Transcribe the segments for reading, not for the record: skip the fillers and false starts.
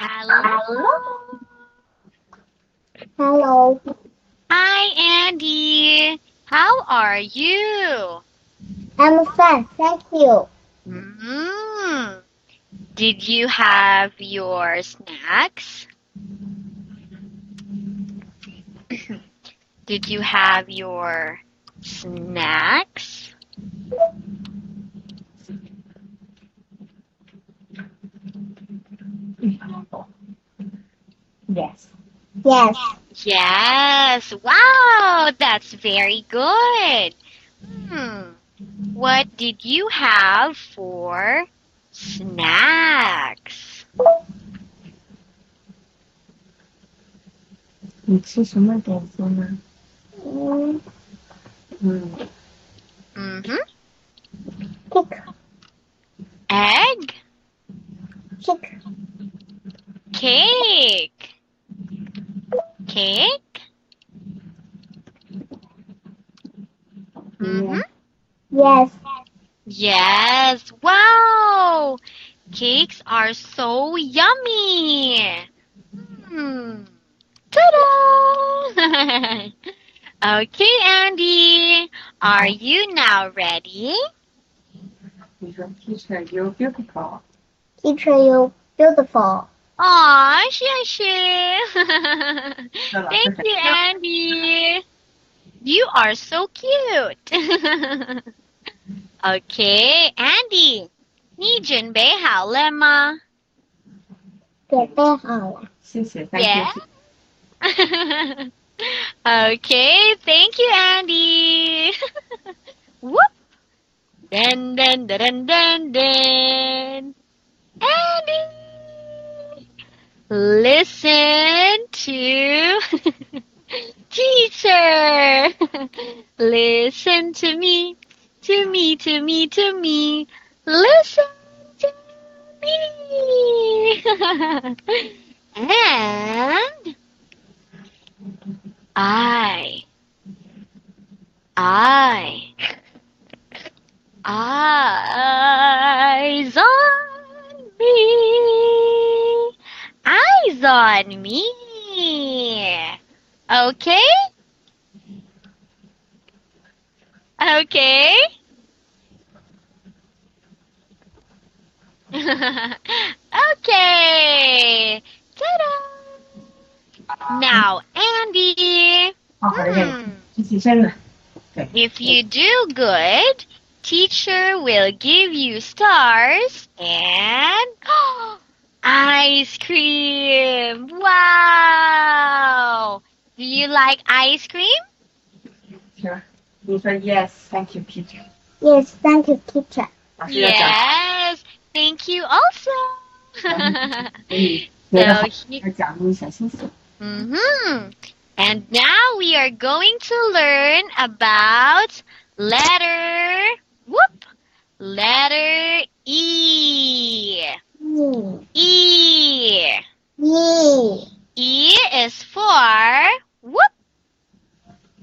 Hello. Hello. Hi, Andy. How are you? I'm fine, thank you. Mm-hmm. Did you have your snacks? Did you have your snacks? Yes. Yes. Yes. Wow, that's very good. What did you have for snacks? Egg? Cake. Cake? Mm-hmm. Yes. Yes. Wow. Cakes are so yummy. Ta-da! Okay, Andy. Are you now ready? Teacher, you're beautiful. Teacher, you're beautiful. Aw, thank you, Andy. You are so cute. Okay, Andy, 你准备好了吗？准备好了。谢谢，再见。Okay, thank you, Andy. Whoop! Dun dun dun dun dun. Andy. Listen to teacher. Listen to me, to me, to me, to me. Listen to me. And eyes on me. Eyes on me. Okay? Okay? Okay! Ta-da! Now, Andy. If you do good, teacher will give you stars and ice cream. Wow! Do you like ice cream? Sure. You said yes. Thank you, teacher. Yes, thank you, teacher. Yes, thank you also. And now we are going to learn about letter, letter E. E is for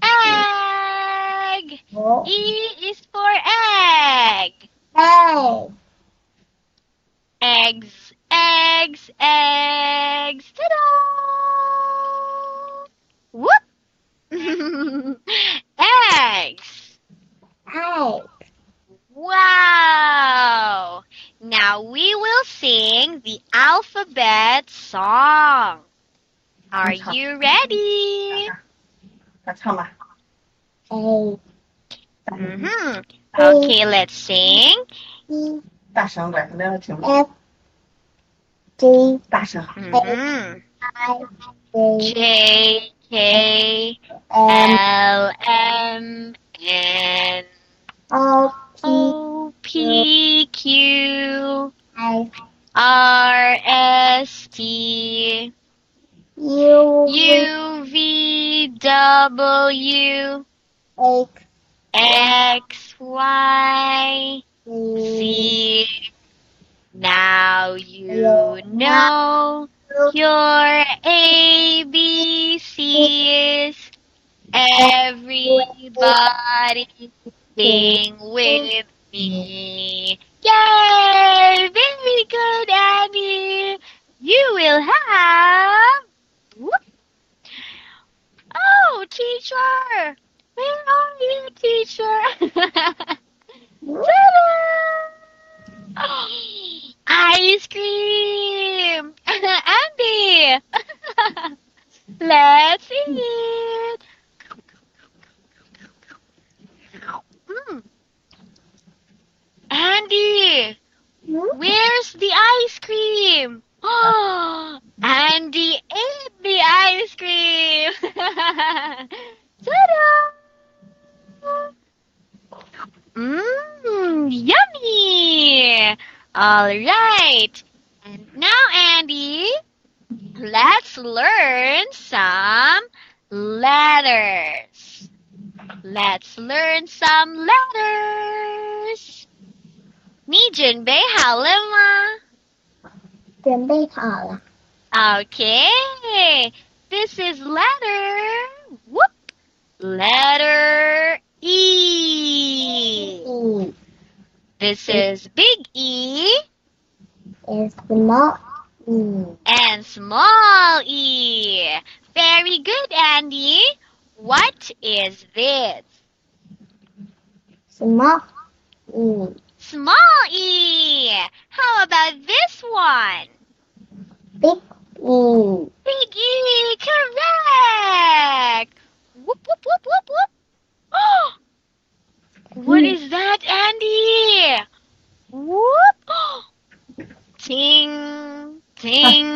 egg. E is for egg. Eggs, eggs, eggs. Ta-da! Eggs. Wow! Now we will sing the alphabet song. Are you ready? Okay, let's sing. J, K, L, M, N, O, P, Q, R, S, T, U, V, W, X, Y, Z. Now you know your ABCs. Everybody sing with me. Yay! Very good, Andy. You will have Ice cream! Andy! Let's eat! Andy! Where's the ice cream? Oh, Andy ate the ice cream! Ta-da! Yummy! Alright, and now Andy, let's learn some letters. Let's learn some letters. Ni junbei hao le ma? Junbei hao le. Okay, this is letter, letter E. This is big E and small E. Very good, Andy. What is this? Small E. How about this one? Big E. Correct. Oh! What is that, Andy? Ting, ting,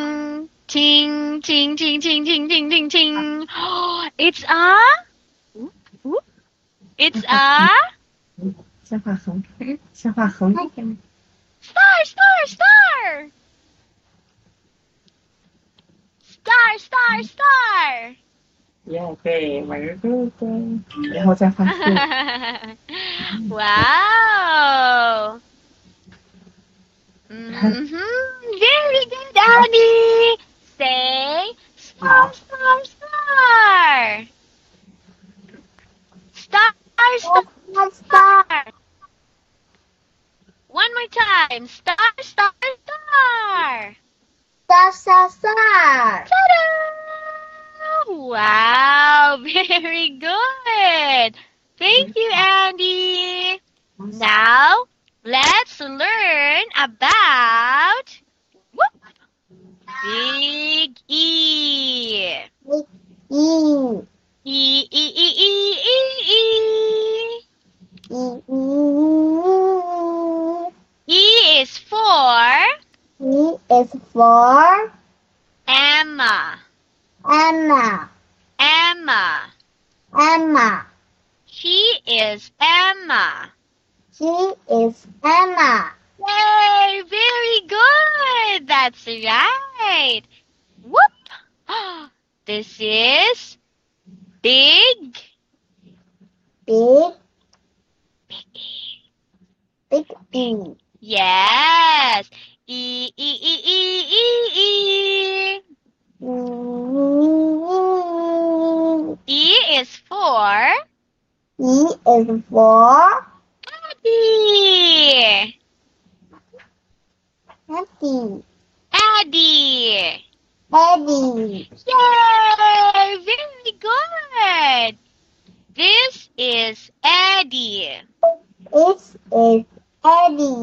ting, ting, ting, ting, ting, ting, ting, ting. It's a... It's a... Star, star, star! Star, star, star! Yeah, okay, very good. Wow! Very good, Andy! Say, star, star, star! Star, star, star! One more time! Star, star, star! Star, star, star! Ta-da! Wow, very good. Thank you, Andy. Now, let's learn about big E. Big E. E, E, E, E, E, E. E is for? E is for? Emma. Emma. Emma. Emma. She is Emma. She is Emma. Yay! Very good! That's right. This is big. Big. Big E. Big E. Yes. E, E, E, E, E, E. E is for? E is for? Andy. Andy. Andy. Andy. Yay! Very good. This is Andy. This is Andy.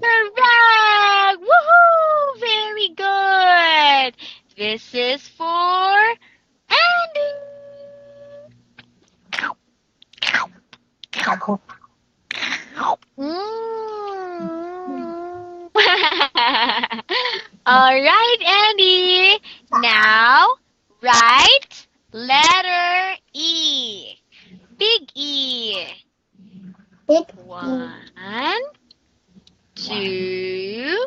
Correct. Woohoo! Very good. This is for Andy. All right, Andy. Now write letter E. Big E. Big E. 1, 2.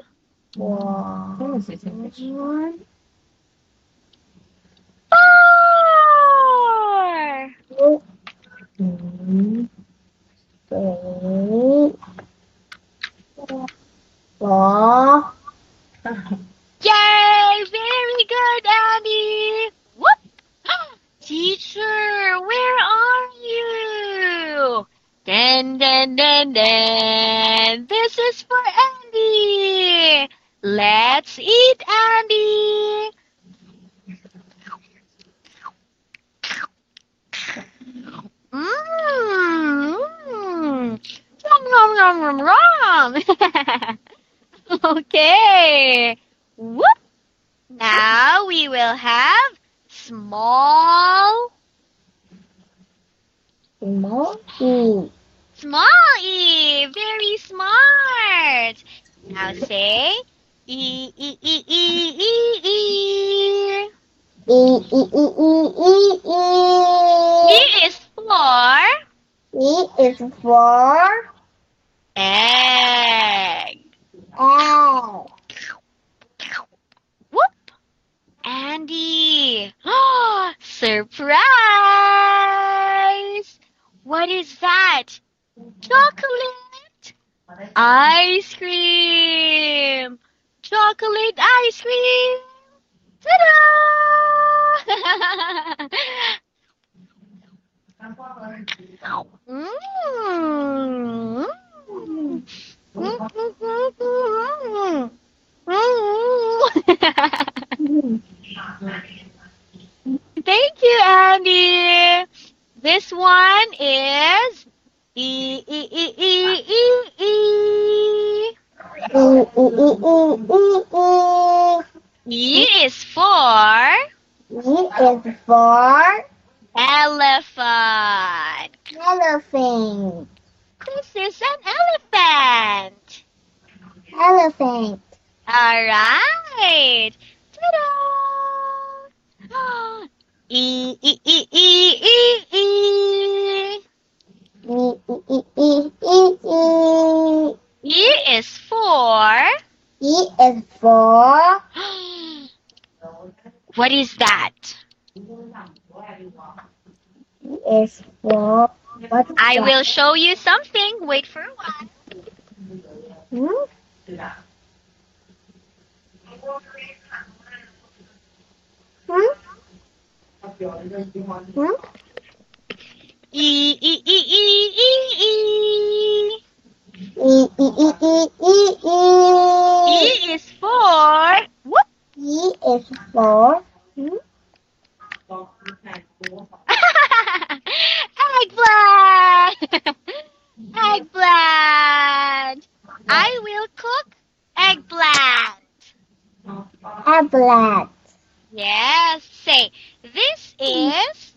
One. Four. 3, 4. Yay! Very good, Andy. Teacher, where are you? Dun dun dun dun. This is for Andy. Let's eat, Andy. Okay. Whoop. Now we will have small e. Small e. Very smart. Now say e e e e e e. E e e e e e. E is for. E is for. Egg. Ow. Whoop. Andy. Surprise. What is that? Chocolate. Ice cream. Chocolate ice cream. Ta-da! Mm. Thank you, Andy. This one is e e e e e e. Ooh, ooh, ooh, ooh, ooh, ooh. E is for. E is for. Elephant. Elephant. This is an elephant. Elephant. All right. Ta-da! E e e e e e. E e e e e. E is for. E is for. What is that? E is for. I will show you something. Wait for a while. E e e e e e. E e e e e e. E is for. What? E is for. Eggplant! Eggplant! I will cook eggplant. Eggplant. Yes, say, this is...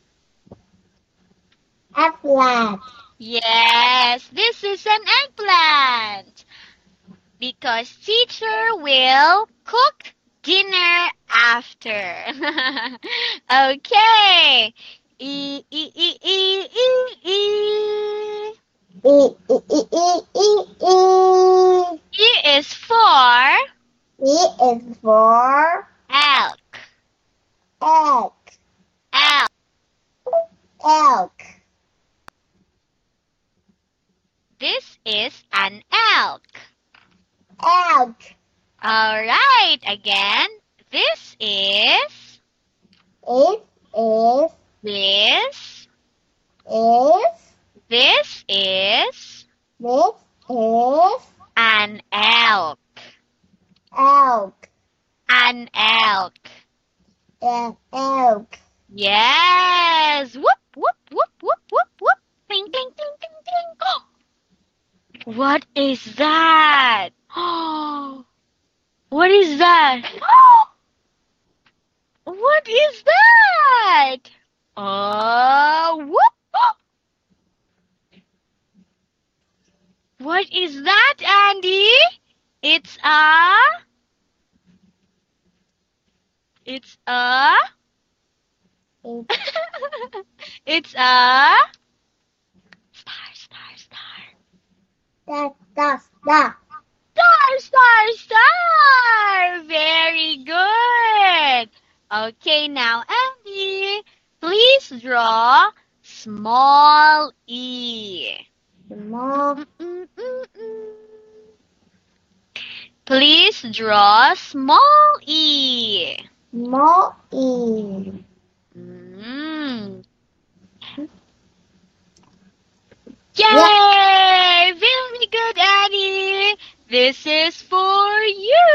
eggplant. Yes, this is an eggplant. Because teacher will cook dinner after. Okay. E e e e e e. E e e e e e. E is for. E is for. Elk. Elk. Elk. Elk. This is an elk. Elk. All right. Again, this is. It is. This is an elk. Elk. An elk. An elk. Yes. Whoop whoop whoop whoop whoop whoop. Ding ding ding ding ding. Oh. What is that? Oh. What is that? Oh. What is that? Whoop. What is that, Andy? It's a it's a star. Very good. Okay, now Andy, please draw small e. Please draw small e. Small e. Yay! Very good, Annie. This is for you.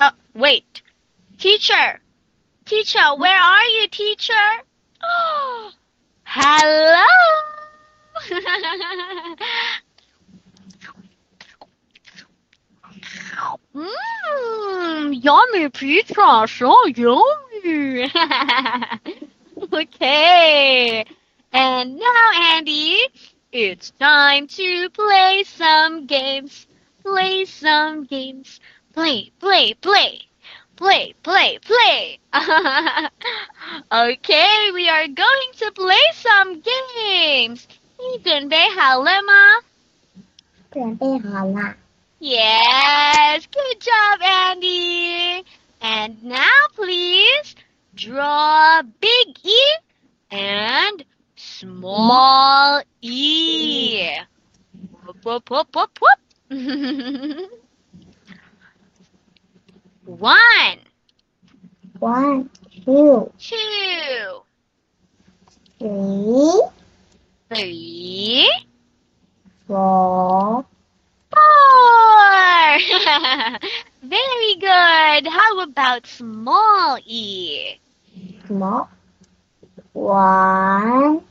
Oh, wait. Teacher, where are you, teacher? Oh, hello. Yummy pizza, so yummy. Okay, and now Andy, it's time to play some games. Play some games. Play, play, play. Play, play, play. Okay, we are going to play some games. 你准备好了吗？准备好了。Yes, good job, Andy. And now, please draw big E and small E. Whoop, whoop, whoop, whoop, whoop. 1 1 2 2 3 3 4 4 Very good. How about small E? Small 1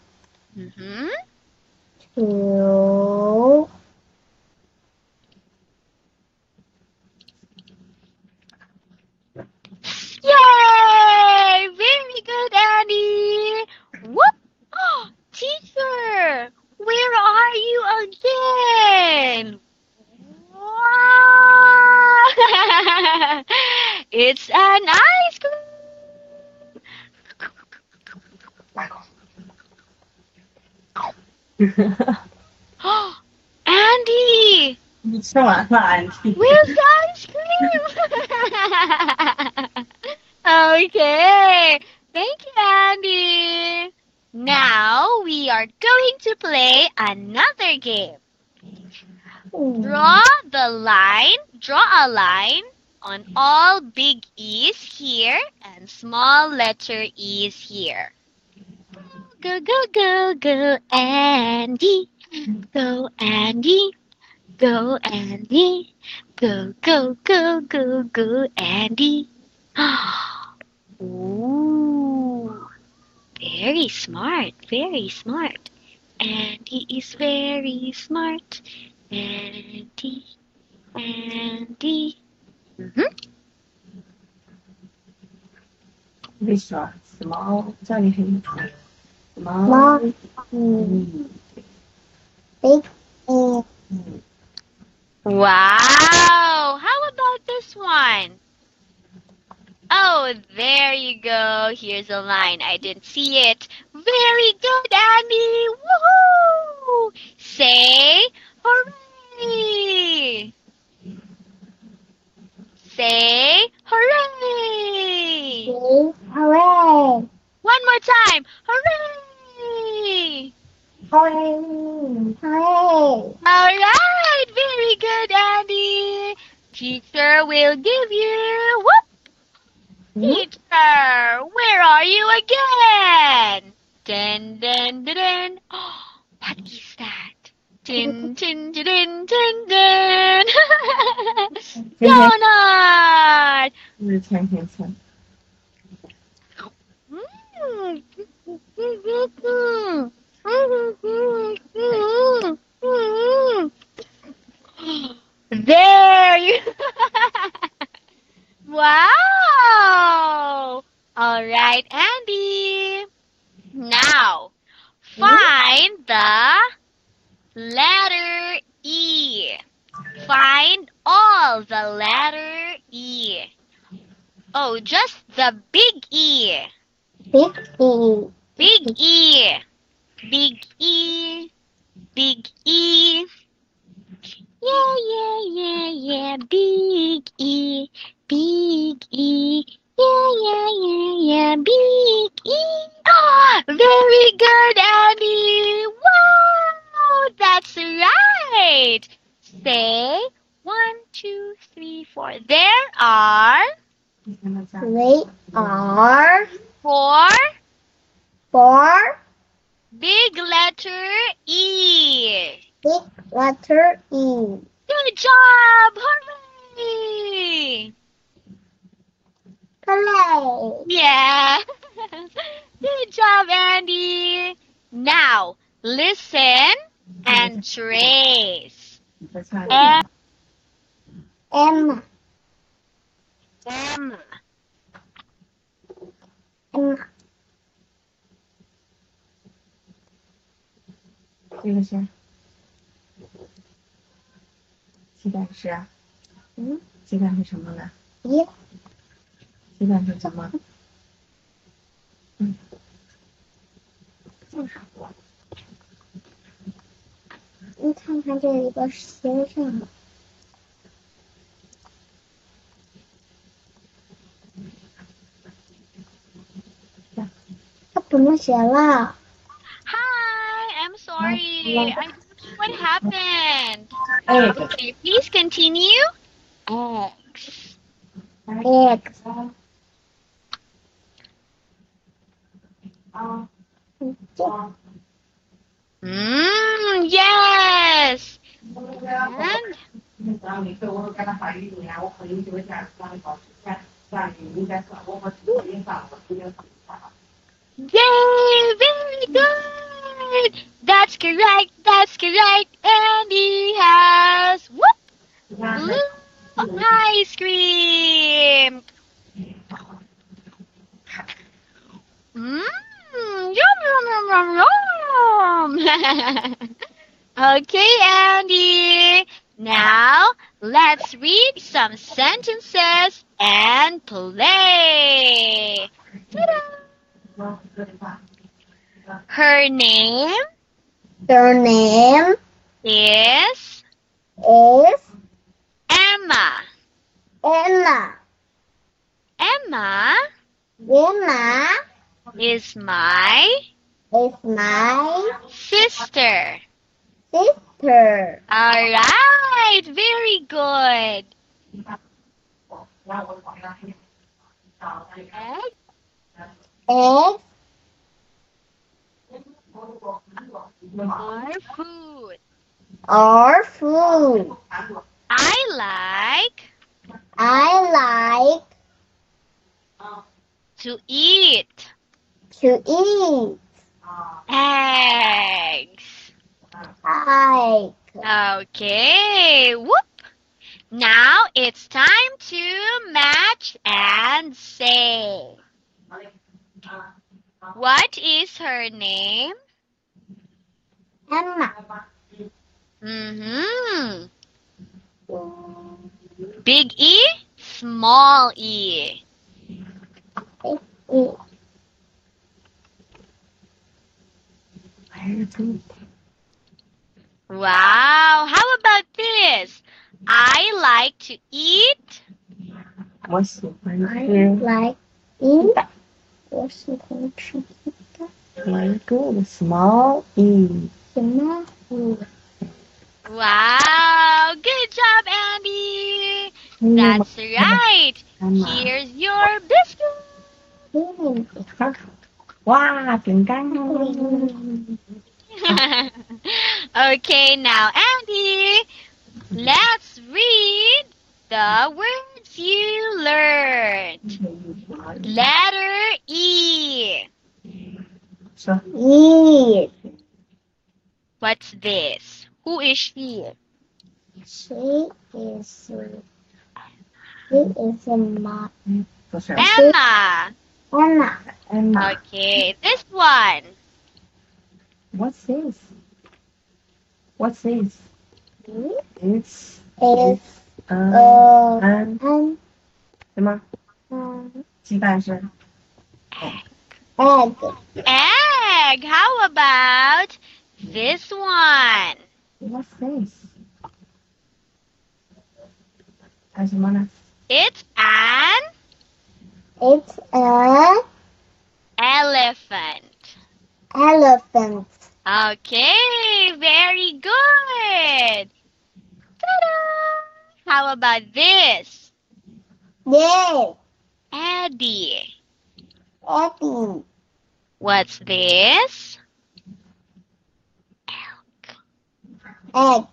2 Yay! Very good, Andy. Whoop! Oh, teacher, where are you again? Wow! It's an ice cream. Oh, Andy. Where's the ice cream? Okay, thank you, Andy. Now we are going to play another game. Draw a line on all big E's here and small letter E's here. Go, go, go, go, Andy. Go, Andy. Go, Andy. Go, go, go, go, go, Andy. Ooh, very smart, very smart. Andy is very smart. Andy, Andy. We saw small, big E. Wow, how about this one? Oh, there you go. Here's a line. I didn't see it. Very good, Andy. Woohoo! Say hooray! Say hooray! Say hooray! One more time. Hooray! Hooray! Hooray! All right. Very good, Andy. Teacher will give you. Whoop! Teacher, where are you again? Dun, dun, dun, dun. Oh, what is that? Dun, dun, dun, dun, dun. Donut! There you Wow! All right, Andy. Now, find the letter E. Find all the letter E. Oh, just the big E. Big E. Big E. Big E. Big E. Yeah, yeah, yeah, yeah. Big E. Big E. Yeah, yeah, yeah, yeah. Big E. Oh, very good, Andy. Wow, that's right. Say 1, 2, 3, 4. There are 4 big letter E. Big letter E. Good job. Hooray. Hello. Yeah. Good job, Andy. Now, listen and trace. M. M. them.这个是鸡蛋是啊？嗯，鸡蛋是什么呢？咦，鸡蛋是什么？嗯，就是我。你看看这里边写什么？ Michelle. Hi, I'm sorry. I don't know what happened. Okay, please continue. X. X. Yes. And yay! Very good! That's correct! That's correct! Andy has... Whoop! Blue ice cream! Mmm! Yum, yum, yum, yum, yum! Okay, Andy! Now, let's read some sentences and play! Ta-da! Her name is Emma is my sister. All right, very good. Eggs are food. I like to eat eggs. Okay, whoop. Now it's time to match and say. What is her name? Emma. Big E, small E. Wow, how about this? I like to eat. Small E. Wow, good job, Andy. That's right. Here's your biscuit. Wow, okay, now, Andy, let's read the words you learned. Letter E. Eat. What's this? Who is she? She is Emma. Emma. Okay, this one. What's this? It's Emma. Egg. How about this one? What's this? It's an elephant. Okay, very good. Ta-da! How about this? Yes. Andy. What's this? Elk.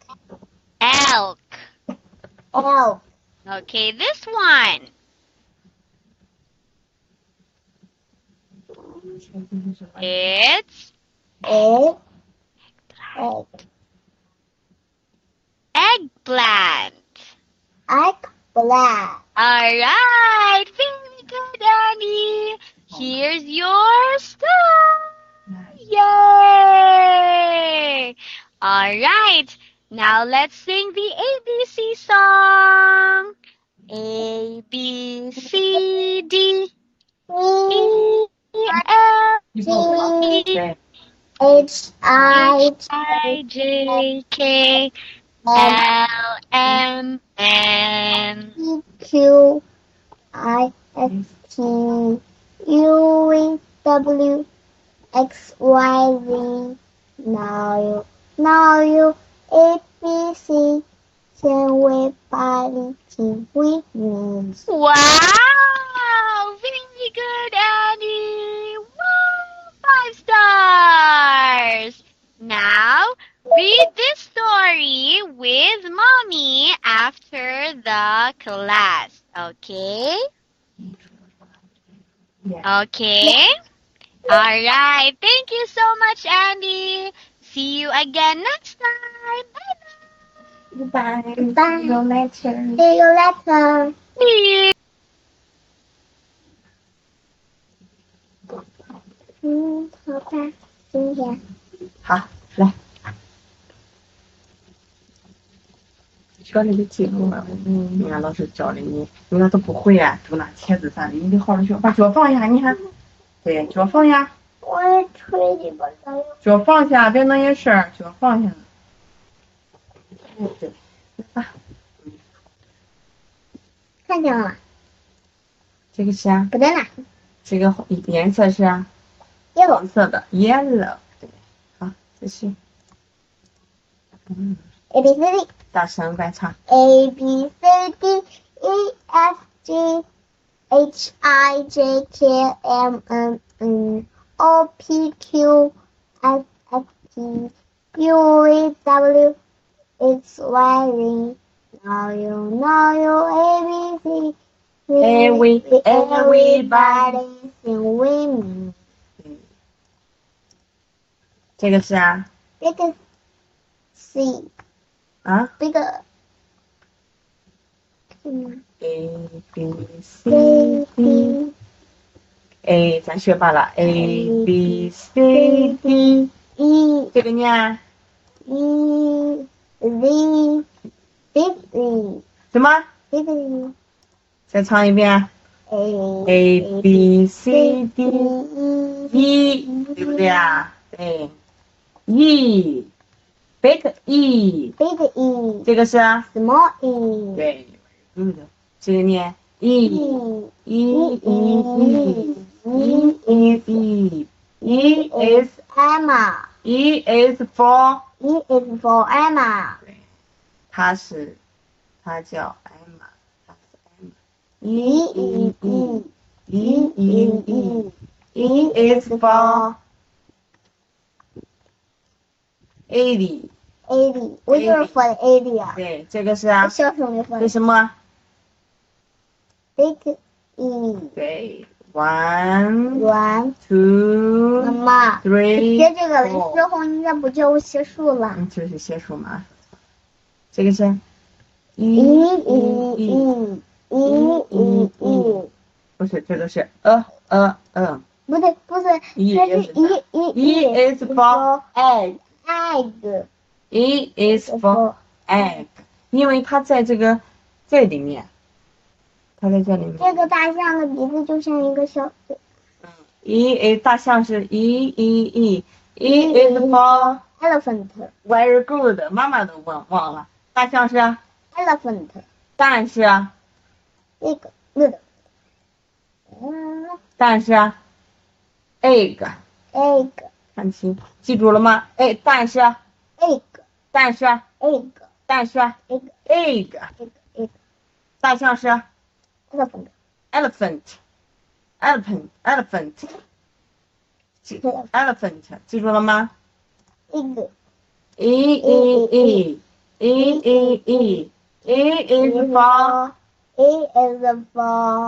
Okay, this one. It's eggplant. All right. right, finger, Andy. Here's your star. Yay! All right, now let's sing the ABC song. A, B, C, D, E, F, G, H, I, J, K, L, M, N, P, Q, I, S, T, U, V, W, X, Y, Z. Now you, A, B, C, everybody with me. Wow! Very good, Andy! Wow! 5 stars! Now, read this story with Mommy after the class, okay? Yeah. Okay? Alright, thank you so much, Andy! See you again next time! Bye! Goodbye. Goodbye. See you later. See you later. See you. 好吧，今天。好，来。学那个记录啊，你看老师教的你，有的都不会呀、啊，读那帖子啥的，你得好好学，把脚放下，你看，对，脚放下。我吹你吧，脚放下，别弄些事儿，脚放下。对啊，看见了吗？这个是啊，不对了。这个颜色是啊，黄色的 yellow。对，好，继续。A B C D， 大声观察。A B C D E F G H I J K M N N O P Q S S T U V W。It's waiting. Now you, ABC. Everybody sing with me. 这个是啊？这个 C 啊？这个是吗 ？A B C D A 咱学罢了 A B C D E 这个呢 ？E Z， 什么？再唱一遍。A B C D E， 对不对啊？对。E，big E，big E， 这个是 small E。对，这个念 E is Emma。E is for Emma。她叫 Emma， 她是 Emma。E is for Andy。我就是 for Andy 啊。对，这个是啊。为什么 ？Big E。对 ，1 2。妈妈。3。学这个了之后，应该不就写数了？就是写数嘛。这个是 e， 不是，这个是不是，它是 e is for egg，e is for egg， 因为它在这个在里面，它在这里面。这个大象的鼻子就像一个小嘴。大象是 e is for elephant。Very good， 妈妈都忘了。大象是 elephant， 蛋是蛋是 egg， 看清，记住了吗？哎，蛋是 egg， 蛋是 egg， 蛋是 egg， 大象是 elephant， 记住了吗？ E is for